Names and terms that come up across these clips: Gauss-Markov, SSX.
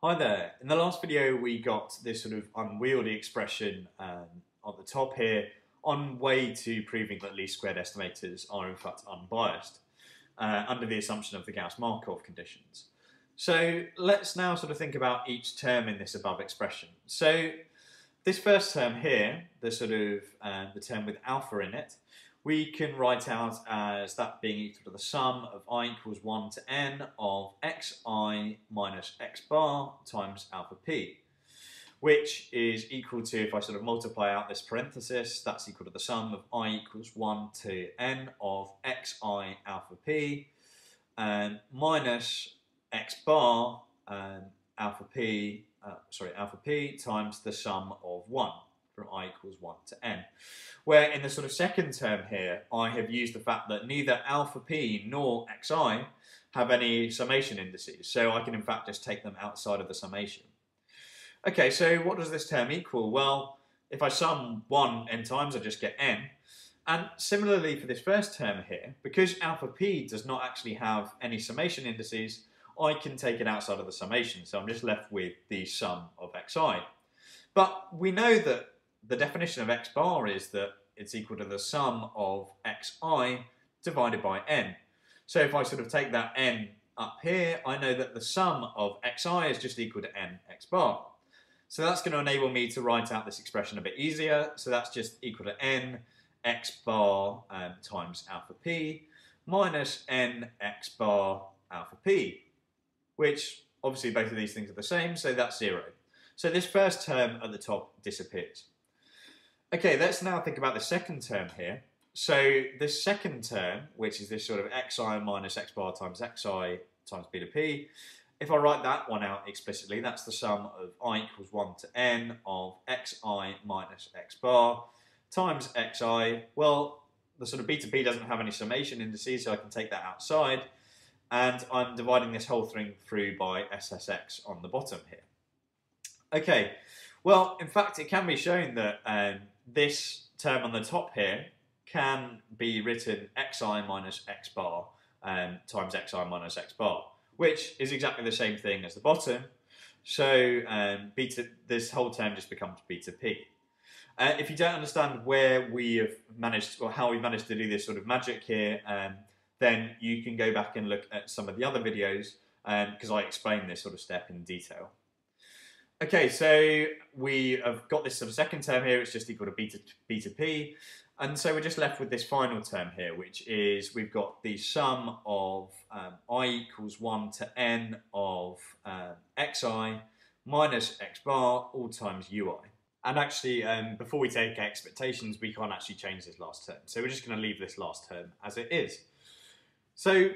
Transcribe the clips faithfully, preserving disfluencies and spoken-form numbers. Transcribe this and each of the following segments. Hi there. In the last video we got this sort of unwieldy expression um, on the top here on way to proving that least squared estimators are in fact unbiased uh, under the assumption of the Gauss-Markov conditions. So let's now sort of think about each term in this above expression. So this first term here, the sort of uh, the term with alpha in it, we can write out as that being equal to the sum of I equals one to n of xi minus x bar times alpha p, which is equal to, if I sort of multiply out this parenthesis, that's equal to the sum of I equals one to n of xi alpha p and minus x bar and alpha p, uh, sorry, alpha p times the sum of one. From I equals one to n, where in the sort of second term here I have used the fact that neither alpha p nor xi have any summation indices, so I can in fact just take them outside of the summation. Okay, so what does this term equal? Well, if I sum one n times I just get n, and similarly for this first term here, because alpha p does not actually have any summation indices, I can take it outside of the summation, so I'm just left with the sum of xi. But we know that the definition of x bar is that it's equal to the sum of xi divided by n. So if I sort of take that n up here, I know that the sum of xi is just equal to n x bar. So that's going to enable me to write out this expression a bit easier. So that's just equal to n x bar um, times alpha p minus n x bar alpha p, which obviously both of these things are the same, so that's zero. So this first term at the top disappears. Okay, let's now think about the second term here. So this second term, which is this sort of xi minus x bar times xi times b to p, if I write that one out explicitly, that's the sum of I equals one to n of xi minus x bar times xi. Well, the sort of b to p doesn't have any summation indices, so I can take that outside, and I'm dividing this whole thing through by S S X on the bottom here. Okay, well, in fact, it can be shown that um, this term on the top here can be written xi minus x bar um, times xi minus x bar, which is exactly the same thing as the bottom. So um, beta, this whole term just becomes b to p. Uh, if you don't understand where we have managed, or how we've managed to do this sort of magic here, um, then you can go back and look at some of the other videos, because um, I explain this sort of step in detail. Okay, so we have got this sort of second term here, it's just equal to beta, beta p, and so we're just left with this final term here, which is we've got the sum of um, I equals one to n of um, xi minus x bar all times ui. And actually, um, before we take expectations, we can't actually change this last term, so we're just going to leave this last term as it is. So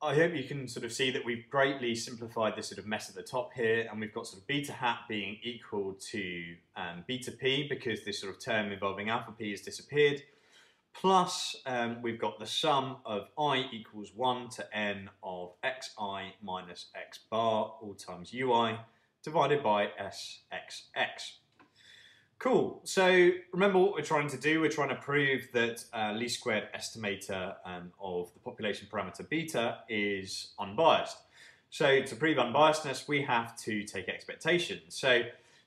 I hope you can sort of see that we've greatly simplified this sort of mess at the top here, and we've got sort of beta hat being equal to um, beta p, because this sort of term involving alpha p has disappeared, plus um, we've got the sum of I equals one to n of xi minus x bar all times ui divided by S S X. Cool, so remember what we're trying to do, we're trying to prove that uh, least squared estimator um, of the population parameter beta is unbiased. So to prove unbiasedness we have to take expectations. So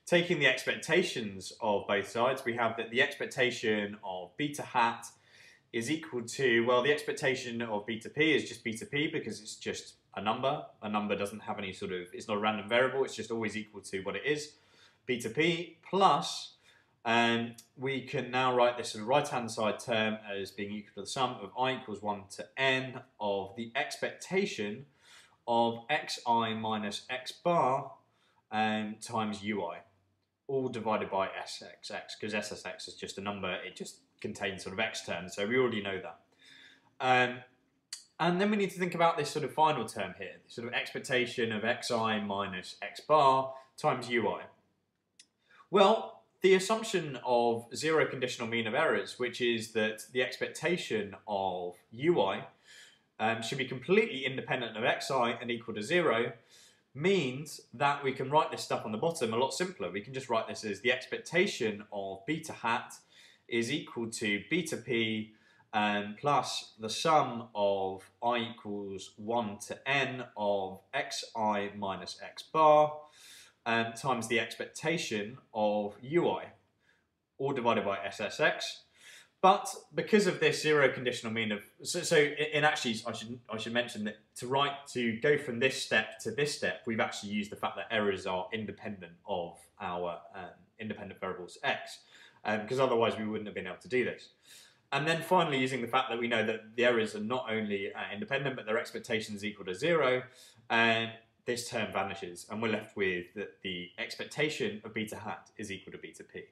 taking the expectations of both sides, we have that the expectation of beta hat is equal to, well, the expectation of beta p is just beta p because it's just a number. A number doesn't have any sort of, it's not a random variable, it's just always equal to what it is, beta p, plus Um, we can now write this sort of right-hand side term as being equal to the sum of I equals one to n of the expectation of xi minus x bar um, times ui, all divided by S S X, because S S X is just a number, it just contains sort of x terms, so we already know that. Um, and then we need to think about this sort of final term here, the sort of expectation of xi minus x bar times ui. Well, the assumption of zero conditional mean of errors, which is that the expectation of ui um, should be completely independent of xi and equal to zero, means that we can write this stuff on the bottom a lot simpler. We can just write this as the expectation of beta hat is equal to beta p um, plus the sum of I equals one to n of xi minus x bar and times the expectation of ui, all divided by S S X. But because of this zero conditional mean of, so, so in actually, I should, I should mention that to write, to go from this step to this step, we've actually used the fact that errors are independent of our um, independent variables x, because um, otherwise we wouldn't have been able to do this. And then finally, using the fact that we know that the errors are not only uh, independent, but their expectation is equal to zero, and this term vanishes, and we're left with that the expectation of beta hat is equal to beta p.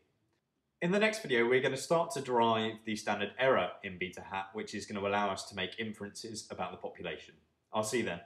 In the next video, we're going to start to derive the standard error in beta hat, which is going to allow us to make inferences about the population. I'll see you then.